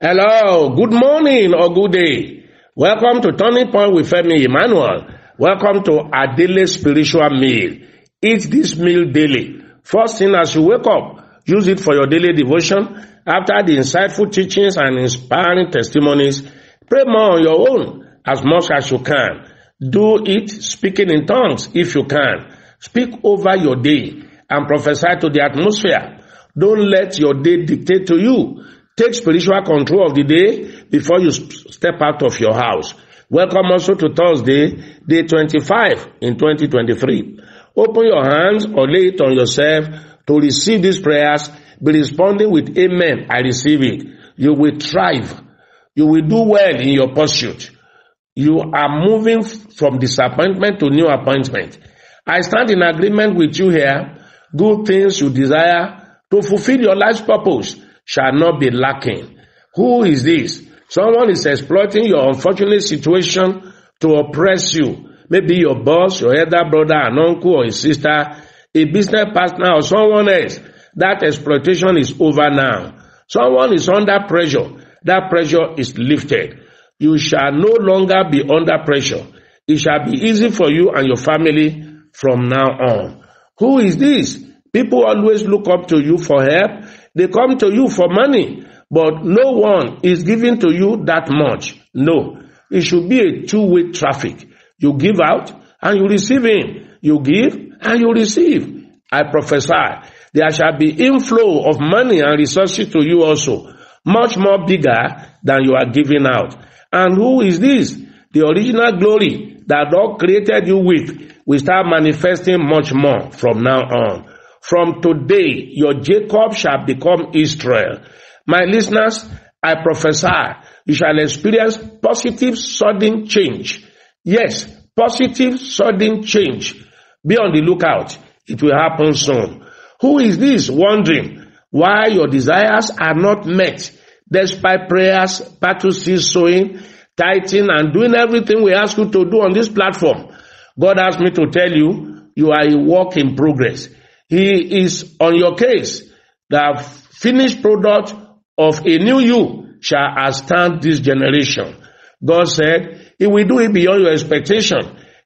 Hello, good morning or good day. Welcome to Turning Point with Femi Emmanuel. Welcome to our daily spiritual meal. Eat this meal daily. First thing as you wake up, use it for your daily devotion. After the insightful teachings and inspiring testimonies, pray more on your own as much as you can. Do it speaking in tongues if you can. Speak over your day and prophesy to the atmosphere. Don't let your day dictate to you. Take spiritual control of the day before you step out of your house. Welcome also to Thursday, day 25 in 2023. Open your hands or lay it on yourself to receive these prayers. Be responding with amen, I receive it. You will thrive. You will do well in your pursuit. You are moving from disappointment to new appointment. I stand in agreement with you here. Good things you desire to fulfill your life's purpose shall not be lacking. Who is this? Someone is exploiting your unfortunate situation to oppress you. Maybe your boss, your elder brother, an uncle or a sister, a business partner or someone else. That exploitation is over now. Someone is under pressure. That pressure is lifted. You shall no longer be under pressure. It shall be easy for you and your family from now on. Who is this? People always look up to you for help. They come to you for money, but no one is giving to you that much. No, it should be a two-way traffic. You give out and you receive in. You give and you receive. I prophesy, there shall be inflow of money and resources to you also, much more bigger than you are giving out. And who is this? The original glory that God created you with will start manifesting much more from now on. From today, your Jacob shall become Israel. My listeners, I prophesy, you shall experience positive sudden change. Yes, positive sudden change. Be on the lookout. It will happen soon. Who is this wondering why your desires are not met? Despite prayers, battle cease sowing, tithing, and doing everything we ask you to do on this platform. God asked me to tell you, you are a work in progress. He is on your case. The finished product of a new you shall outstand this generation. God said, He will do it beyond your expectation.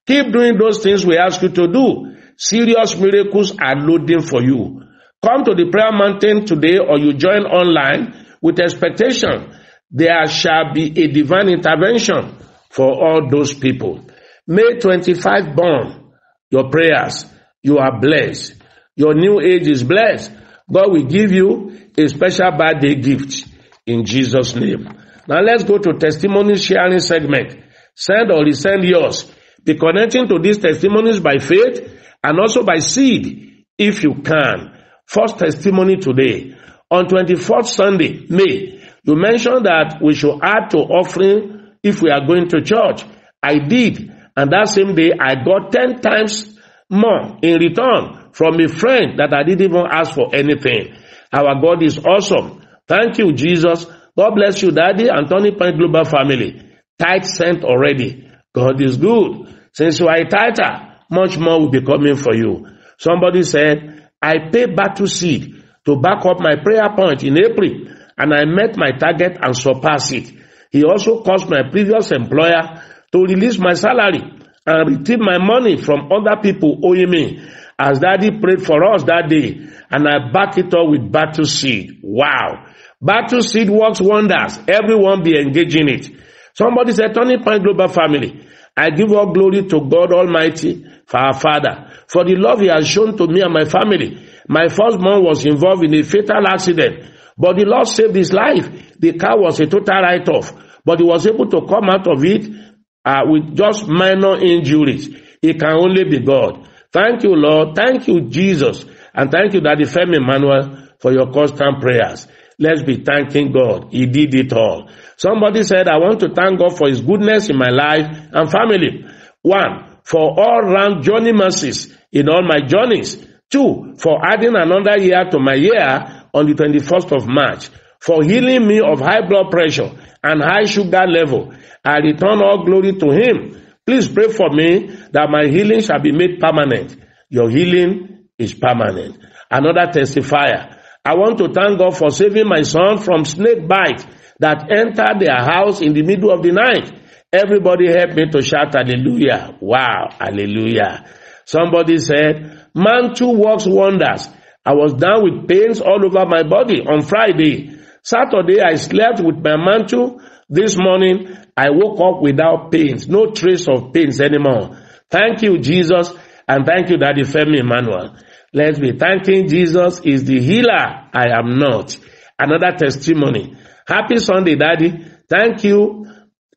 Keep doing those things we ask you to do. Serious miracles are loading for you. Come to the Prayer Mountain today or you join online with expectation. There shall be a divine intervention for all those people. May 25 born, your prayers, you are blessed. Your new age is blessed. God will give you a special birthday gift in Jesus' name. Now let's go to testimony sharing segment. Send or resend yours. Be connecting to these testimonies by faith and also by seed if you can. First testimony today. On 24th Sunday, May, you mentioned that we should add to offering if we are going to church. I did. And that same day, I got 10 times more in return from a friend that I didn't even ask for anything. Our God is awesome. Thank you, Jesus. God bless you, Daddy, and Turning Point Global family. Tithe sent already. God is good. Since you are a tither, much more will be coming for you. Somebody said, I pay battle seed to back up my prayer point in April, and I met my target and surpassed it. He also caused my previous employer to release my salary and retrieve my money from other people owing me. As Daddy prayed for us that day, and I back it up with battle seed. Wow. Battle seed works wonders. Everyone be engaging it. Somebody said, Turning Point Global family, I give all glory to God Almighty for our Father, for the love He has shown to me and my family. My firstborn was involved in a fatal accident, but the Lord saved his life. The car was a total write-off, but he was able to come out of it with just minor injuries. It can only be God. Thank you, Lord. Thank you, Jesus. And thank you, Daddy Femi Emmanuel, for your constant prayers. Let's be thanking God. He did it all. Somebody said, I want to thank God for His goodness in my life and family. 1, for all-round journey mercies in all my journeys. 2, for adding another year to my year on the 21st of March. For healing me of high blood pressure and high sugar level. I return all glory to Him. Please pray for me that my healing shall be made permanent. Your healing is permanent. Another testifier. I want to thank God for saving my son from snake bite that entered their house in the middle of the night. Everybody helped me to shout hallelujah. Wow, hallelujah. Somebody said, man too works wonders. I was down with pains all over my body on Friday. Saturday, I slept with my mantle. This morning, I woke up without pains. No trace of pains anymore. Thank you, Jesus. And thank you, Daddy Femi Emmanuel. Let's be thanking Jesus is the healer. I am not. Another testimony. Happy Sunday, Daddy. Thank you.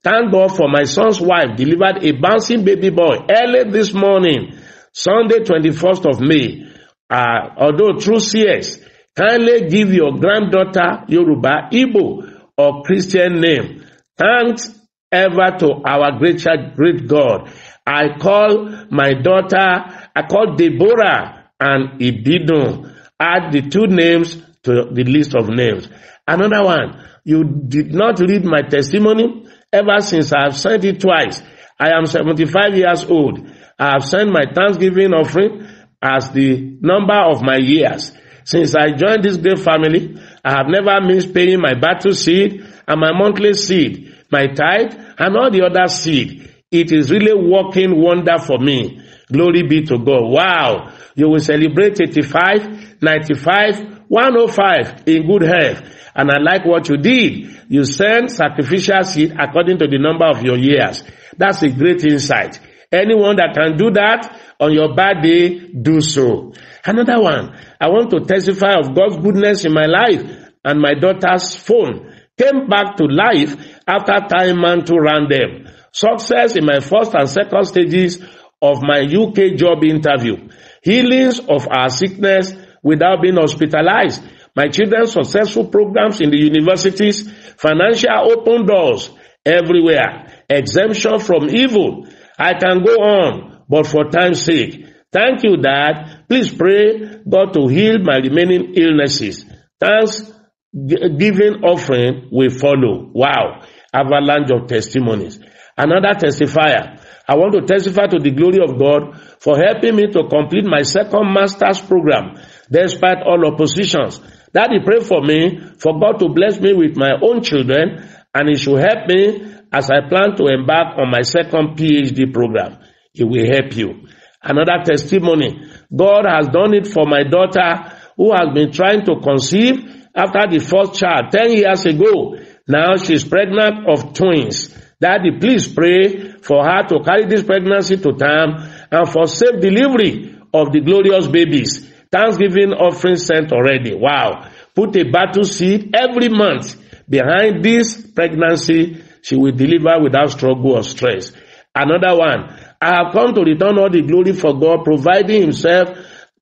Thank God for my son's wife delivered a bouncing baby boy early this morning, Sunday 21st of May. Although through CS, kindly give your granddaughter Yoruba, Igbo, or Christian name. Thanks ever to our great God. I call my daughter, I call Deborah and Ibidun. Add the two names to the list of names. Another one, you did not read my testimony ever since I have sent it twice. I am 75 years old. I have sent my Thanksgiving offering as the number of my years. Since I joined this great family, I have never missed paying my battle seed and my monthly seed, my tithe, and all the other seed. It is really working wonder for me. Glory be to God. Wow! You will celebrate 85, 95, 105 in good health. And I like what you did. You sent sacrificial seed according to the number of your years. That's a great insight. Anyone that can do that on your bad day, do so. Another one, I want to testify of God's goodness in my life, and my daughter's phone came back to life after time man to run them. Success in my first and second stages of my UK job interview. Healings of our sickness without being hospitalized. My children's successful programs in the universities, financial open doors everywhere, exemption from evil. I can go on, but for time's sake. Thank you, Dad. Please pray God to heal my remaining illnesses. Thanksgiving offering will follow. Wow. Avalanche of testimonies. Another testifier. I want to testify to the glory of God for helping me to complete my second master's program despite all oppositions. Daddy, pray for me, for God to bless me with my own children, and He should help me as I plan to embark on my second PhD program. It will help you. Another testimony. God has done it for my daughter who has been trying to conceive after the first child 10 years ago. Now she's pregnant of twins. Daddy, please pray for her to carry this pregnancy to term and for safe delivery of the glorious babies. Thanksgiving offering sent already. Wow. Put a battle seed every month behind this pregnancy. She will deliver without struggle or stress. Another one. I have come to return all the glory for God, providing Himself,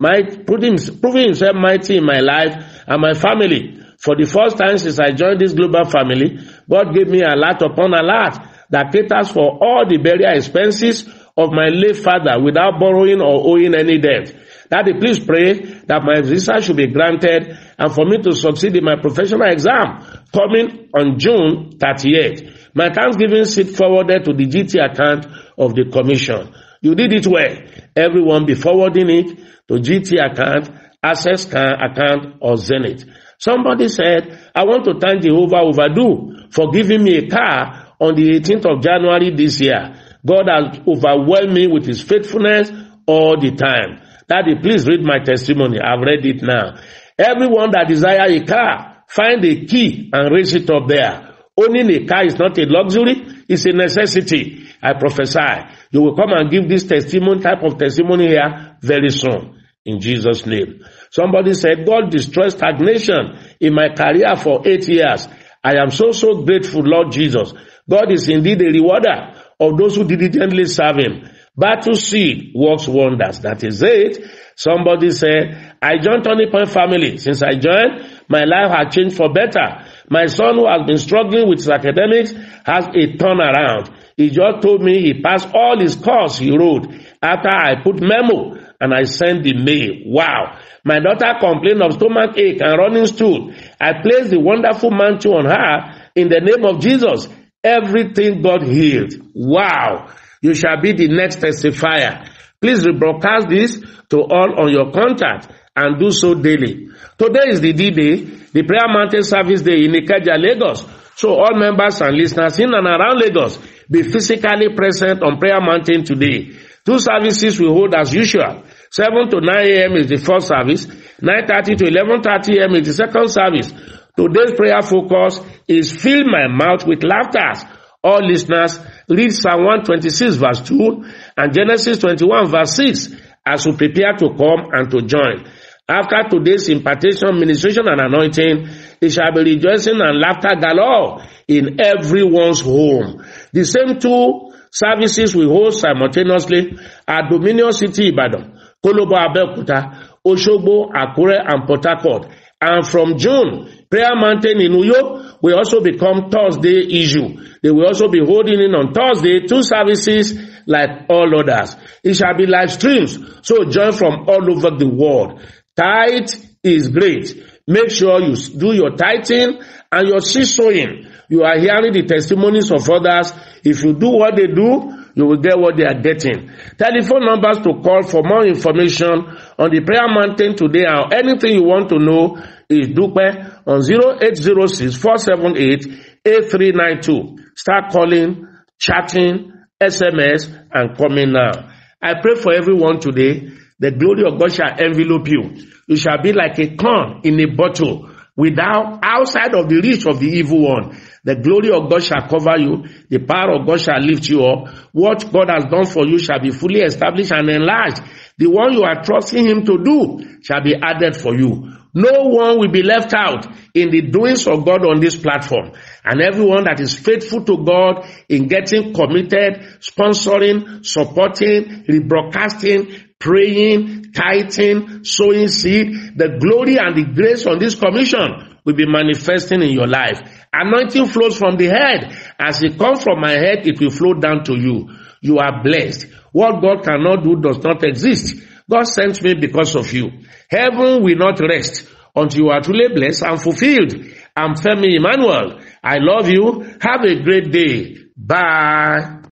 proving Himself mighty in my life and my family. For the first time since I joined this global family, God gave me a lot upon a lot that caters for all the burial expenses of my late father without borrowing or owing any debt. Daddy, please pray that my visa should be granted and for me to succeed in my professional exam coming on June 30th. My Thanksgiving seed forwarded to the GT account of the Commission. You did it well. Everyone be forwarding it to GT account, Access account, or Zenith. Somebody said, I want to thank Jehovah Overdue for giving me a car on the 18th of January this year. God has overwhelmed me with His faithfulness all the time. Daddy, please read my testimony. I've read it now. Everyone that desire a car, find a key and raise it up there. Owning a car is not a luxury, it's a necessity. I prophesy. You will come and give this testimony, type of testimony here very soon. In Jesus' name. Somebody said, God destroyed stagnation in my career for 8 years. I am so grateful, Lord Jesus. God is indeed a rewarder of those who diligently serve Him. Battle seed works wonders. That is it. Somebody said, I joined Turning Point family. Since I joined, my life has changed for better. My son, who has been struggling with his academics, has a turnaround. He just told me he passed all his course he wrote after I put memo and I sent the mail. Wow. My daughter complained of stomach ache and running stool. I placed the wonderful mantle on her in the name of Jesus. Everything got healed. Wow. You shall be the next testifier. Please rebroadcast this to all on your contact and do so daily. Today is the D-Day, the Prayer Mountain Service Day in Ikeja, Lagos. So all members and listeners in and around Lagos, be physically present on Prayer Mountain today. Two services we hold as usual. 7 to 9 a.m. is the first service. 9:30 to 11:30 a.m. is the second service. Today's prayer focus is fill my mouth with laughter. All listeners, read Psalm 126 verse 2 and Genesis 21 verse 6 as we prepare to come and to join. After today's impartation, ministration and anointing, it shall be rejoicing and laughter galore in everyone's home. The same two services we hold simultaneously at Dominion City, Ibadan, Kolobo, Abeokuta, Oshogbo, Akure and Potakot. And from June, Prayer Mountain in Uyo will also become Thursday issue. They will also be holding in on Thursday two services like all others. It shall be live streams, so join from all over the world. Tithe is great. Make sure you do your tithing and your seed sowing. You are hearing the testimonies of others. If you do what they do, you will get what they are getting. Telephone numbers to call for more information on the Prayer Mountain today or anything you want to know is Dupe on 0806-478-8392. Start calling, chatting, SMS, and coming now. I pray for everyone today. The glory of God shall envelop you. You shall be like a corn in a bottle, outside of the reach of the evil one. The glory of God shall cover you. The power of God shall lift you up. What God has done for you shall be fully established and enlarged. The one you are trusting him to do shall be added for you. No one will be left out in the doings of God on this platform. And everyone that is faithful to God in getting committed, sponsoring, supporting, rebroadcasting, praying, tithing, sowing seed, the glory and the grace on this commission will be manifesting in your life. Anointing flows from the head. As it comes from my head, it will flow down to you. You are blessed. What God cannot do does not exist. God sent me because of you. Heaven will not rest until you are truly blessed and fulfilled. I'm Femi Emmanuel. I love you. Have a great day. Bye.